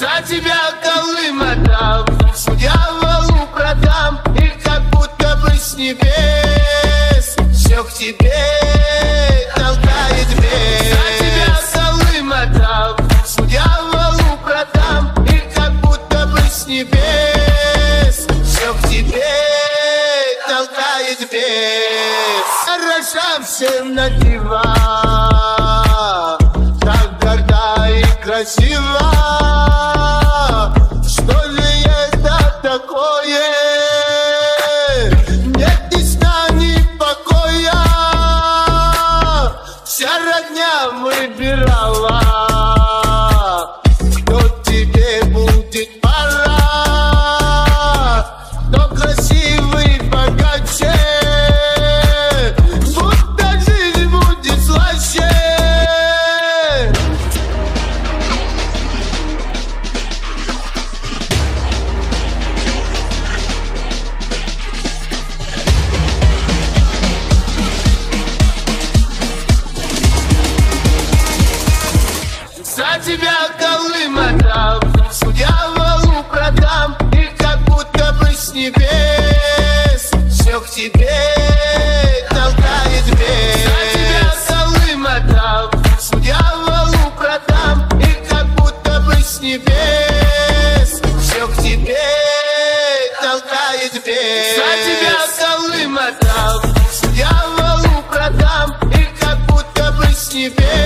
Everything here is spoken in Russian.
За тебя, Калым, отдам, дьяволу продам, и как будто бы с небес все к тебе толкает вверх. За тебя, Калым, отдам, дьяволу продам, и как будто бы с небес все к тебе толкает вверх. Хороша всем на дива, так горда и красива. Выбирала, кто тебе будет пора, кто красивый, богаче, будто жизнь будет слаще. За тебя, Калым, отдам, дьяволу продам, и как будто бы с небес все к тебе толкает вверх. За тебя, Калым, отдам, дьяволу продам, и как будто бы с небес все к тебе толкает вверх. За тебя, Калым, отдам, дьяволу продам, и как будто бы с небес